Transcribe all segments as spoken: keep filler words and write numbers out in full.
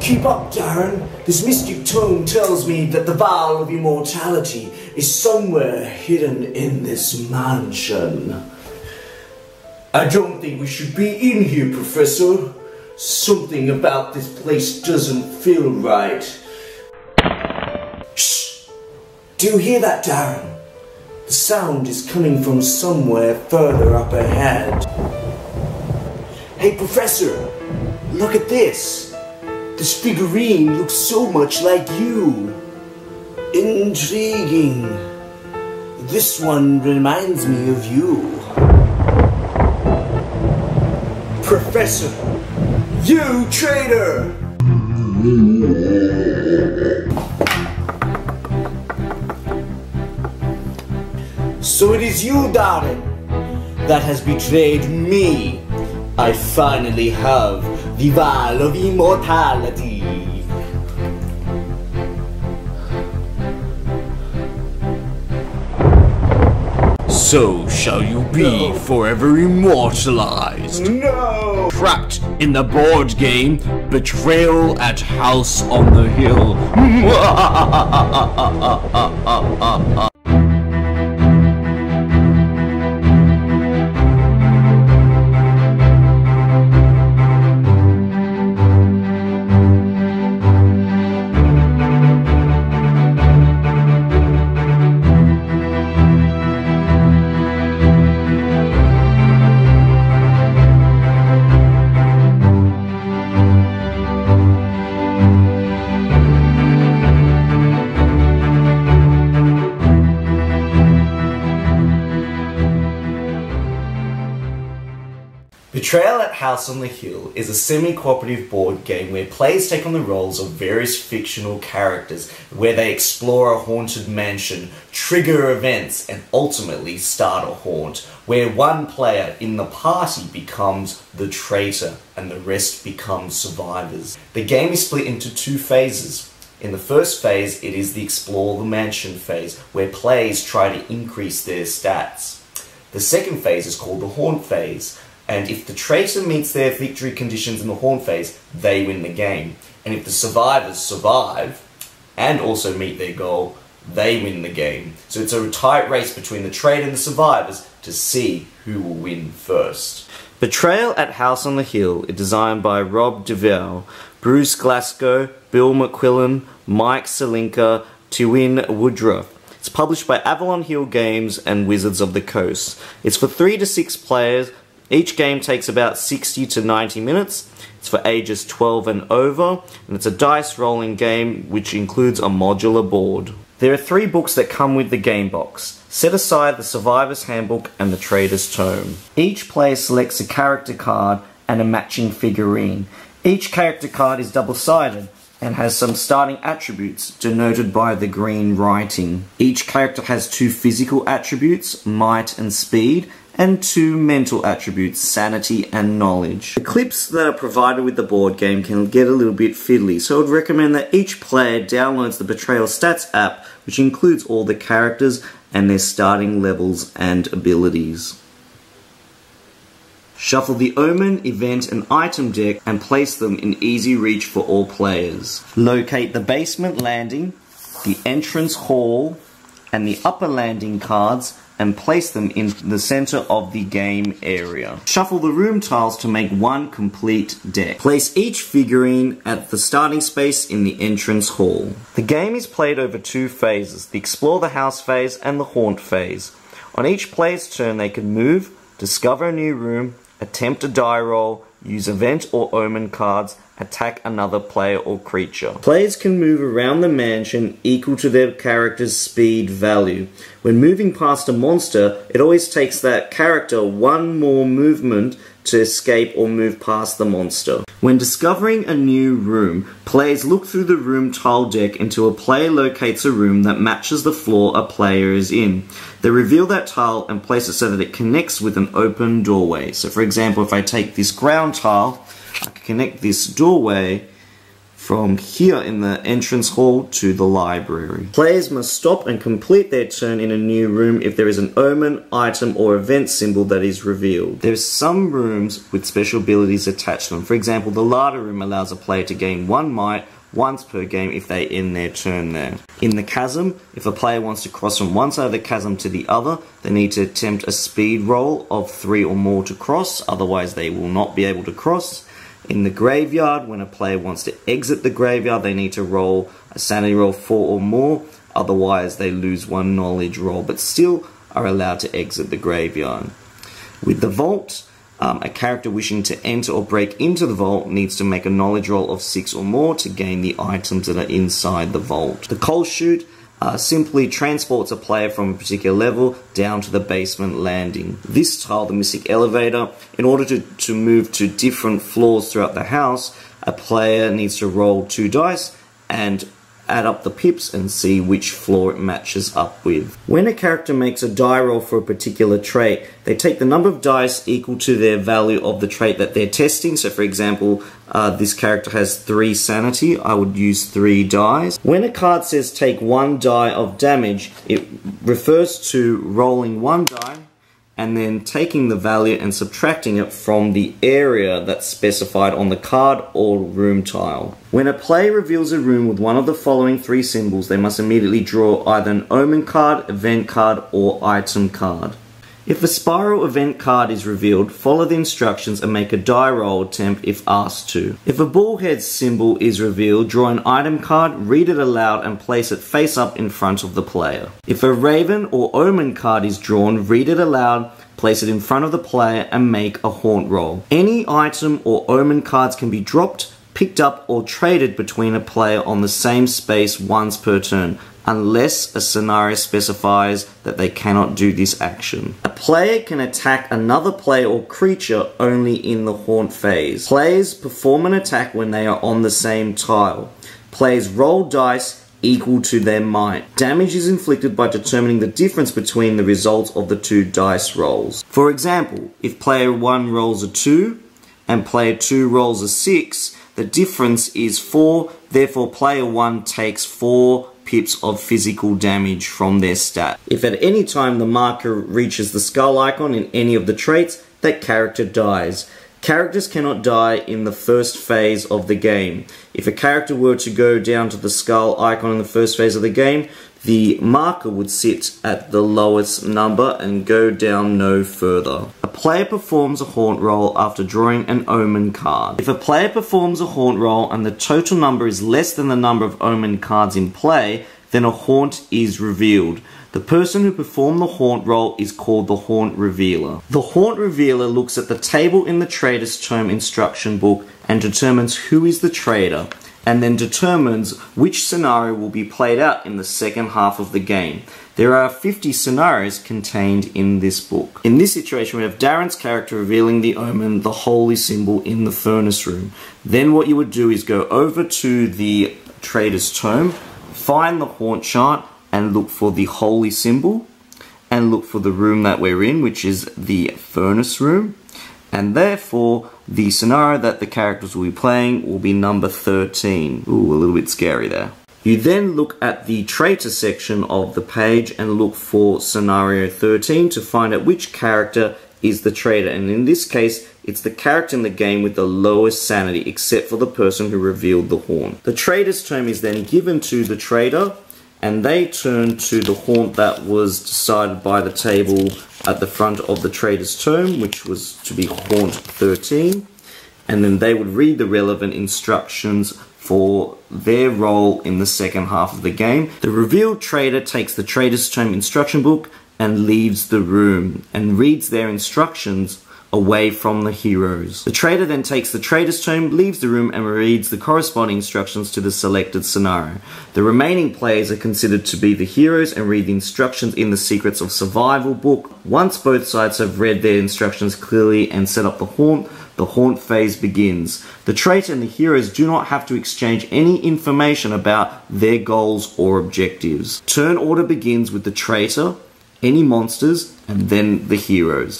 Keep up, Darren. This mystic tone tells me that the vial of immortality is somewhere hidden in this mansion. I don't think we should be in here, Professor. Something about this place doesn't feel right. Shh! Do you hear that, Darren? The sound is coming from somewhere further up ahead. Hey, Professor, look at this. This figurine looks so much like you. Intriguing. This one reminds me of you. Professor, you traitor! So it is you, darling, that has betrayed me. I finally have the vial of immortality. So shall you be no. forever immortalized. No! Trapped in the board game, Betrayal at House on the Hill. Betrayal at House on the Hill is a semi-cooperative board game where players take on the roles of various fictional characters, where they explore a haunted mansion, trigger events, and ultimately start a haunt, where one player in the party becomes the traitor and the rest become survivors. The game is split into two phases. In the first phase, it is the explore the mansion phase, where players try to increase their stats. The second phase is called the haunt phase, and if the traitor meets their victory conditions in the haunt phase, they win the game. And if the survivors survive, and also meet their goal, they win the game. So it's a tight race between the traitor and the survivors to see who will win first. Betrayal at House on the Hill is designed by Rob Daviau, Bruce Glasgow, Bill McQuillan, Mike Selinker, Teeuwynn Woodruff. It's published by Avalon Hill Games and Wizards of the Coast. It's for three to six players. Each game takes about sixty to ninety minutes. It's for ages twelve and over, and it's a dice rolling game which includes a modular board. There are three books that come with the game box. Set aside the Survivor's Handbook and the Traitor's Tome. Each player selects a character card and a matching figurine. Each character card is double-sided and has some starting attributes denoted by the green writing. Each character has two physical attributes, might and speed, and two mental attributes, sanity and knowledge. The clips that are provided with the board game can get a little bit fiddly, so I would recommend that each player downloads the Betrayal Stats app, which includes all the characters and their starting levels and abilities. Shuffle the omen, event and item deck and place them in easy reach for all players. Locate the basement landing, the entrance hall, and the upper landing cards and place them in the center of the game area. Shuffle the room tiles to make one complete deck. Place each figurine at the starting space in the entrance hall. The game is played over two phases, the explore the house phase and the haunt phase. On each player's turn they can move, discover a new room, attempt a die roll, use event or omen cards, attack another player or creature. Players can move around the mansion equal to their character's speed value. When moving past a monster, it always takes that character one more movement to escape or move past the monster. When discovering a new room, players look through the room tile deck until a player locates a room that matches the floor a player is in. They reveal that tile and place it so that it connects with an open doorway. So for example, if I take this ground tile, I can connect this doorway from here in the entrance hall to the library. Players must stop and complete their turn in a new room if there is an omen, item or event symbol that is revealed. There's some rooms with special abilities attached to them. For example, the larder room allows a player to gain one might once per game if they end their turn there. In the chasm, if a player wants to cross from one side of the chasm to the other, they need to attempt a speed roll of three or more to cross, otherwise they will not be able to cross. In the graveyard, when a player wants to exit the graveyard, they need to roll a sanity roll four or more, otherwise they lose one knowledge roll, but still are allowed to exit the graveyard. With the vault, Um, a character wishing to enter or break into the vault needs to make a knowledge roll of six or more to gain the items that are inside the vault. The coal chute uh, simply transports a player from a particular level down to the basement landing. This tile, the Mystic Elevator, in order to, to move to different floors throughout the house, a player needs to roll two dice and add up the pips and see which floor it matches up with. When a character makes a die roll for a particular trait, they take the number of dice equal to their value of the trait that they're testing. So for example, uh, this character has three sanity, I would use three dice. When a card says take one die of damage, it refers to rolling one die and then taking the value and subtracting it from the area that's specified on the card or room tile. When a player reveals a room with one of the following three symbols, they must immediately draw either an omen card, event card, or item card. If a spiral event card is revealed, follow the instructions and make a die roll attempt if asked to. If a ball head symbol is revealed, draw an item card, read it aloud and place it face up in front of the player. If a raven or omen card is drawn, read it aloud, place it in front of the player and make a haunt roll. Any item or omen cards can be dropped, picked up or traded between a player on the same space once per turn, unless a scenario specifies that they cannot do this action. A player can attack another player or creature only in the haunt phase. Players perform an attack when they are on the same tile. Players roll dice equal to their might. Damage is inflicted by determining the difference between the results of the two dice rolls. For example, if player one rolls a two and player two rolls a six, the difference is four, therefore player one takes four pips of physical damage from their stat. If at any time the marker reaches the skull icon in any of the traits, that character dies. Characters cannot die in the first phase of the game. If a character were to go down to the skull icon in the first phase of the game, the marker would sit at the lowest number and go down no further. A player performs a haunt roll after drawing an omen card. If a player performs a haunt roll and the total number is less than the number of omen cards in play, then a haunt is revealed. The person who performed the haunt roll is called the haunt revealer. The haunt revealer looks at the table in the trader's term instruction book and determines who is the trader, and then determines which scenario will be played out in the second half of the game. There are fifty scenarios contained in this book. In this situation, we have Darren's character revealing the omen, the holy symbol, in the furnace room. Then what you would do is go over to the trader's tome, find the haunt chart, and look for the holy symbol, and look for the room that we're in, which is the furnace room. And therefore, the scenario that the characters will be playing will be number thirteen. Ooh, a little bit scary there. You then look at the traitor section of the page and look for scenario thirteen to find out which character is the traitor. And in this case, it's the character in the game with the lowest sanity, except for the person who revealed the haunt. The traitor's term is then given to the traitor, and they turn to the haunt that was decided by the table at the front of the trader's tome, which was to be haunt thirteen, and then they would read the relevant instructions for their role in the second half of the game. The revealed trader takes the trader's tome instruction book and leaves the room and reads their instructions away from the heroes. The trader then takes the trader's tome, leaves the room, and reads the corresponding instructions to the selected scenario. The remaining players are considered to be the heroes and read the instructions in the Secrets of Survival book. Once both sides have read their instructions clearly and set up the haunt, the haunt phase begins. The traitor and the heroes do not have to exchange any information about their goals or objectives. Turn order begins with the traitor, any monsters, and then the heroes.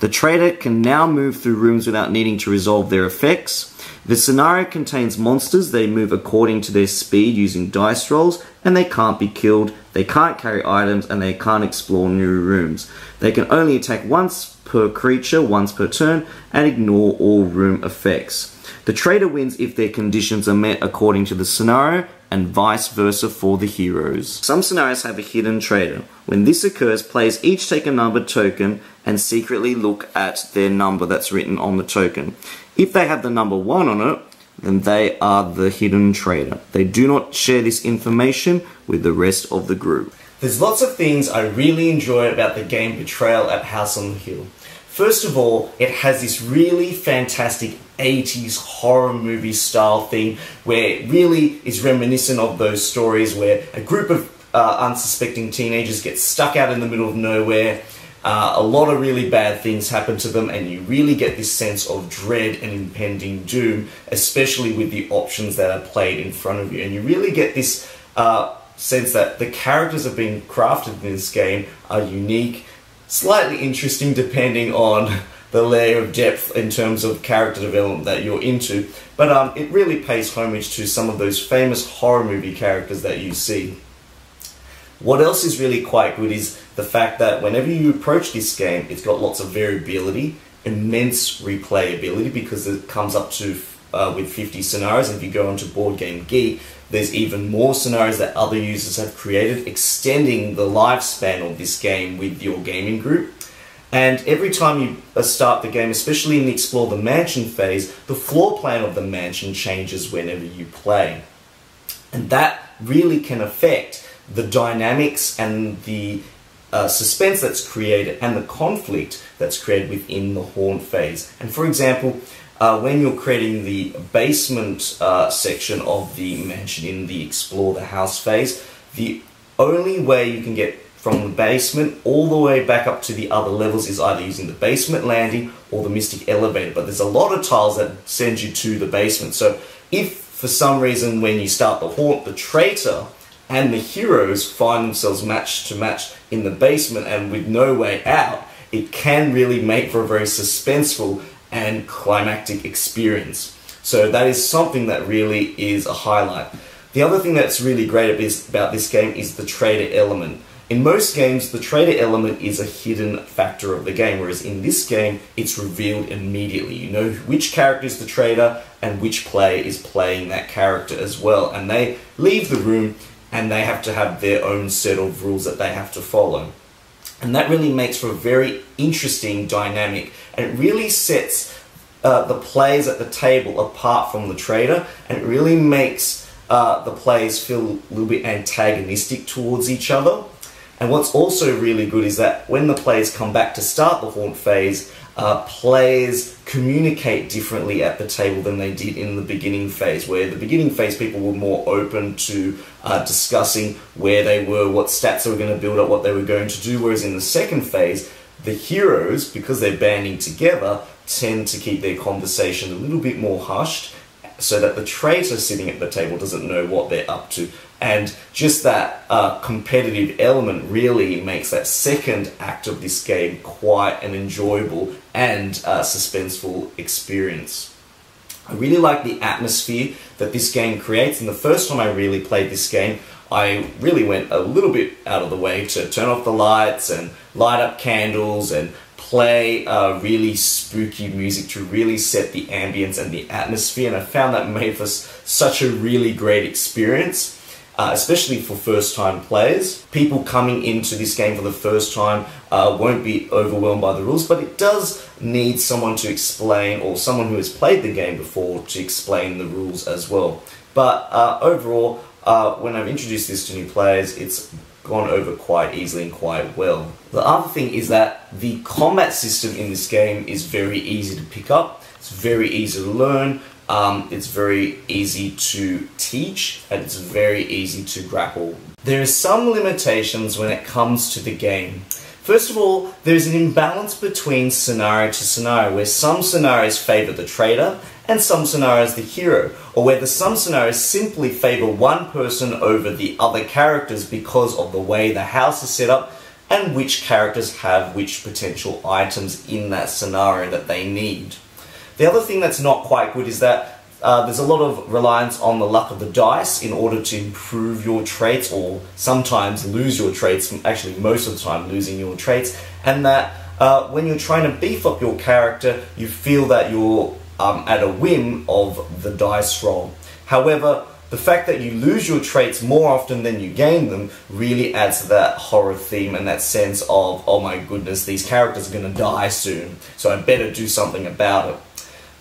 The trader can now move through rooms without needing to resolve their effects. The scenario contains monsters. They move according to their speed using dice rolls, and they can't be killed, they can't carry items, and they can't explore new rooms. They can only attack once per creature, once per turn, and ignore all room effects. The trader wins if their conditions are met according to the scenario, and vice versa for the heroes. Some scenarios have a hidden trader. When this occurs, players each take a numbered token and secretly look at their number that's written on the token. If they have the number one on it, then they are the hidden trader. They do not share this information with the rest of the group. There's lots of things I really enjoy about the game Betrayal at House on the Hill. First of all, it has this really fantastic eighties horror movie style thing where it really is reminiscent of those stories where a group of uh, unsuspecting teenagers get stuck out in the middle of nowhere. Uh, a lot of really bad things happen to them, and you really get this sense of dread and impending doom, especially with the options that are played in front of you. And you really get this uh, sense that the characters have been crafted in this game are unique, slightly interesting depending on the layer of depth in terms of character development that you're into, but um, it really pays homage to some of those famous horror movie characters that you see. What else is really quite good is the fact that whenever you approach this game, it's got lots of variability, immense replayability, because it comes up to uh, with fifty scenarios, and if you go onto Board Game Geek, there's even more scenarios that other users have created, extending the lifespan of this game with your gaming group. And every time you start the game, especially in the Explore the Mansion phase, the floor plan of the mansion changes whenever you play. And that really can affect the dynamics and the uh, suspense that's created and the conflict that's created within the haunt phase. And for example, Uh, when you're creating the basement uh, section of the mansion in the Explore the House phase, the only way you can get from the basement all the way back up to the other levels is either using the basement landing or the Mystic Elevator, but there's a lot of tiles that send you to the basement. So if for some reason when you start the haunt, the traitor and the heroes find themselves match to match in the basement and with no way out, it can really make for a very suspenseful and climactic experience. So that is something that really is a highlight. The other thing that's really great about this game is the trader element. In most games, the trader element is a hidden factor of the game, whereas in this game, it's revealed immediately. You know which character is the trader and which player is playing that character as well, and they leave the room and they have to have their own set of rules that they have to follow. And that really makes for a very interesting dynamic, and it really sets uh, the players at the table apart from the trader, and it really makes uh, the players feel a little bit antagonistic towards each other. And what's also really good is that when the players come back to start the haunt phase, uh, players communicate differently at the table than they did in the beginning phase, where the beginning phase people were more open to uh, discussing where they were, what stats they were going to build up, what they were going to do, whereas in the second phase, the heroes, because they're banding together, tend to keep their conversation a little bit more hushed, so that the traitor sitting at the table doesn't know what they're up to. And just that uh, competitive element really makes that second act of this game quite an enjoyable and uh, suspenseful experience. I really like the atmosphere that this game creates, and the first time I really played this game, I really went a little bit out of the way to turn off the lights and light up candles and play uh, really spooky music to really set the ambience and the atmosphere, and I found that made for such a really great experience. Uh, especially for first-time players. People coming into this game for the first time uh, won't be overwhelmed by the rules, but it does need someone to explain, or someone who has played the game before, to explain the rules as well. But uh, overall, uh, when I've introduced this to new players, it's gone over quite easily and quite well. The other thing is that the combat system in this game is very easy to pick up, it's very easy to learn, Um, it's very easy to teach, and it's very easy to grapple. There are some limitations when it comes to the game. First of all, there's an imbalance between scenario to scenario, where some scenarios favour the trader and some scenarios the hero, or whether some scenarios simply favour one person over the other characters because of the way the house is set up and which characters have which potential items in that scenario that they need. The other thing that's not quite good is that Uh, there's a lot of reliance on the luck of the dice in order to improve your traits, or sometimes lose your traits, actually most of the time losing your traits, and that uh, when you're trying to beef up your character, you feel that you're um, at a whim of the dice roll. However, the fact that you lose your traits more often than you gain them really adds to that horror theme and that sense of, oh my goodness, these characters are going to die soon, so I better do something about it.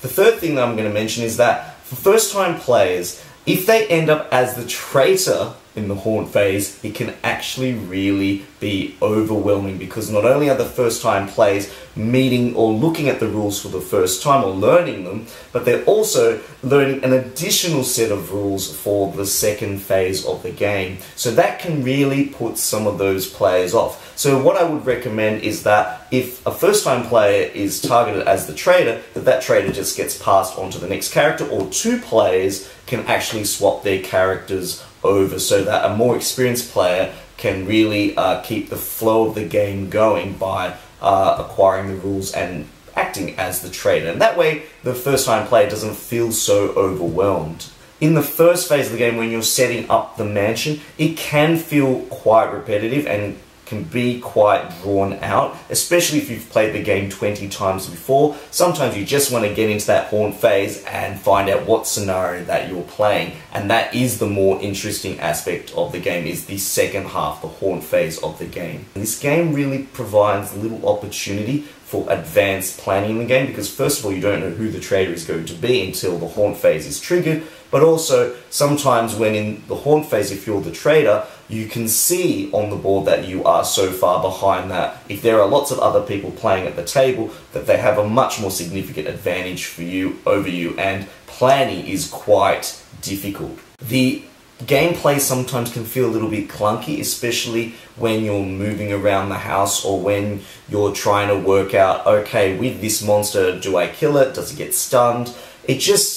The third thing that I'm going to mention is that for first-time players, if they end up as the traitor in the haunt phase, it can actually really be overwhelming, because not only are the first-time players meeting or looking at the rules for the first time or learning them, but they're also learning an additional set of rules for the second phase of the game. So that can really put some of those players off. So what I would recommend is that if a first-time player is targeted as the traitor, that that traitor just gets passed on to the next character, or two players can actually swap their characters over so that a more experienced player can really uh, keep the flow of the game going by uh, acquiring the rules and acting as the traitor. And that way, the first-time player doesn't feel so overwhelmed. In the first phase of the game, when you're setting up the mansion, it can feel quite repetitive and can be quite drawn out, especially if you've played the game twenty times before. Sometimes you just want to get into that haunt phase and find out what scenario that you're playing, and that is the more interesting aspect of the game, is the second half, the haunt phase of the game. And this game really provides little opportunity for advanced planning in the game, because first of all, you don't know who the traitor is going to be until the haunt phase is triggered, but also sometimes when in the haunt phase, if you're the traitor, you can see on the board that you are so far behind that if there are lots of other people playing at the table, that they have a much more significant advantage for you over you, and planning is quite difficult. The gameplay sometimes can feel a little bit clunky, especially when you're moving around the house, or when you're trying to work out, okay, with this monster, do I kill it? Does it get stunned? It just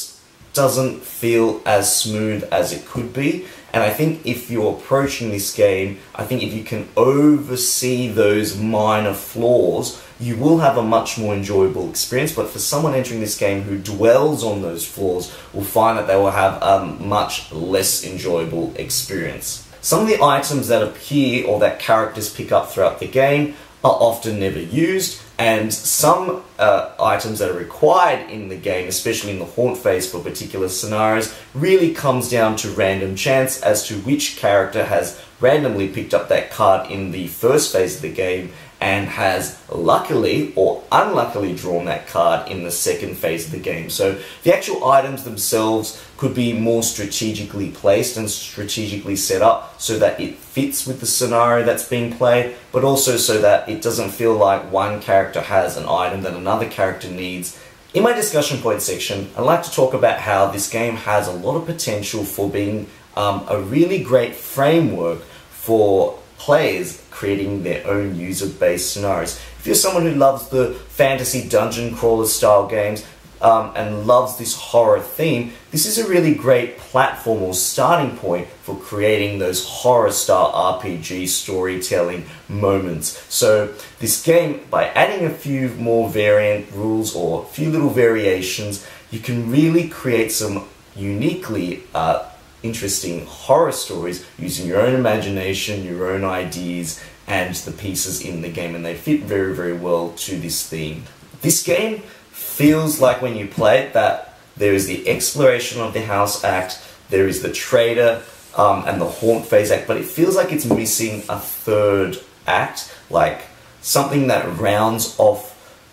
doesn't feel as smooth as it could be. And I think if you're approaching this game, I think if you can oversee those minor flaws, you will have a much more enjoyable experience. But for someone entering this game who dwells on those flaws, will find that they will have a much less enjoyable experience. Some of the items that appear or that characters pick up throughout the game are often never used, and some uh, items that are required in the game, especially in the haunt phase for particular scenarios, really comes down to random chance as to which character has randomly picked up that card in the first phase of the game and has luckily or unluckily drawn that card in the second phase of the game. So the actual items themselves could be more strategically placed and strategically set up so that it fits with the scenario that's being played, but also so that it doesn't feel like one character has an item that another character needs. In my discussion point section, I'd like to talk about how this game has a lot of potential for being um, a really great framework for players creating their own user-based scenarios. If you're someone who loves the fantasy dungeon crawler style games um, and loves this horror theme, this is a really great platform or starting point for creating those horror style R P G storytelling moments. So this game, by adding a few more variant rules or a few little variations, you can really create some uniquely uh, interesting horror stories using your own imagination, your own ideas, and the pieces in the game, and they fit very, very well to this theme. This game feels like, when you play it, that there is the exploration of the house act, there is the traitor um, and the haunt phase act, but it feels like it's missing a third act, like something that rounds off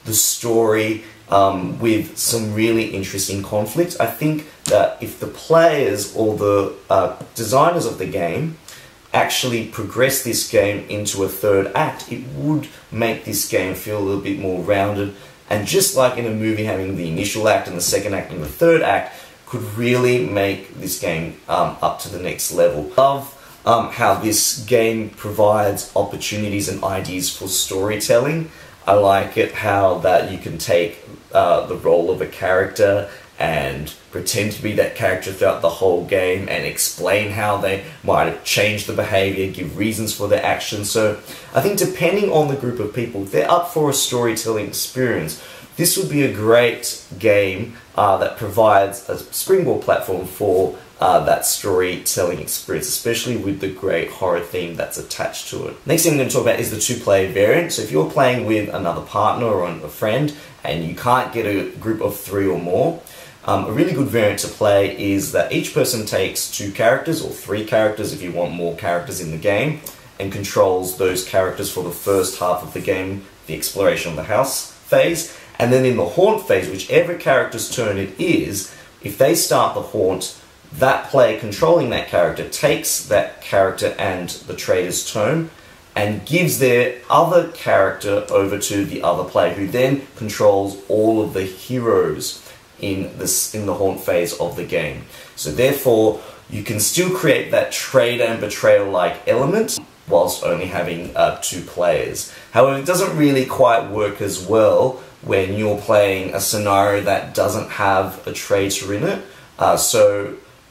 the story Um, with some really interesting conflict. I think that if the players or the uh, designers of the game actually progress this game into a third act, it would make this game feel a little bit more rounded. And just like in a movie, having the initial act and the second act and the third act could really make this game um, up to the next level. Love um, how this game provides opportunities and ideas for storytelling. I like it how that you can take uh, the role of a character and pretend to be that character throughout the whole game and explain how they might have changed the behavior, give reasons for their actions. So I think depending on the group of people, they're up for a storytelling experience. This would be a great game uh, that provides a springboard platform for uh, that storytelling experience, especially with the great horror theme that's attached to it. Next thing I'm going to talk about is the two-player variant. So if you're playing with another partner or a friend and you can't get a group of three or more, Um, a really good variant to play is that each person takes two characters, or three characters if you want more characters in the game, and controls those characters for the first half of the game, the exploration of the house phase. And then in the haunt phase, whichever character's turn it is, if they start the haunt, that player controlling that character takes that character and the traitor's turn, and gives their other character over to the other player, who then controls all of the heroes in this in the haunt phase of the game. So therefore, you can still create that traitor and betrayal-like element whilst only having uh, two players. However, it doesn't really quite work as well when you're playing a scenario that doesn't have a traitor in it. Uh, so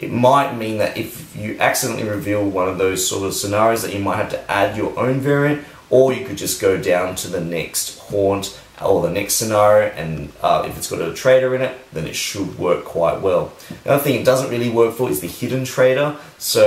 it might mean that if you accidentally reveal one of those sort of scenarios, that you might have to add your own variant, or you could just go down to the next haunt or the next scenario, and uh, if it's got a traitor in it, then it should work quite well. Another thing it doesn't really work for is the hidden traitor. So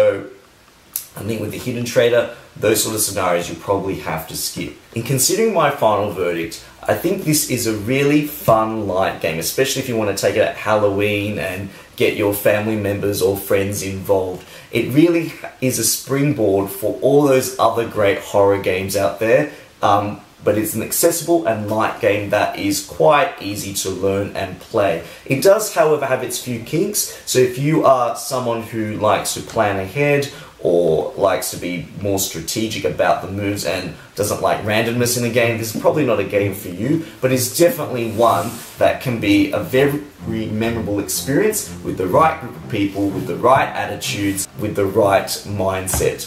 I think with the hidden traitor, those sort of scenarios you probably have to skip. In considering my final verdict, I think this is a really fun light game, especially if you want to take it at Halloween and get your family members or friends involved. It really is a springboard for all those other great horror games out there. Um, But it's an accessible and light game that is quite easy to learn and play. It does, however, have its few kinks. So if you are someone who likes to plan ahead or likes to be more strategic about the moves and doesn't like randomness in the game, this is probably not a game for you, but it's definitely one that can be a very memorable experience with the right group of people, with the right attitudes, with the right mindset.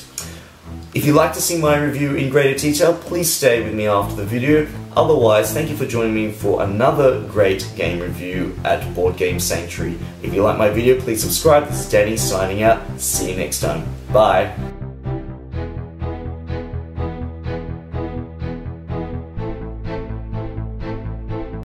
If you'd like to see my review in greater detail, please stay with me after the video. Otherwise, thank you for joining me for another great game review at Board Game Sanctuary. If you like my video, please subscribe. This is Danny signing out. See you next time. Bye.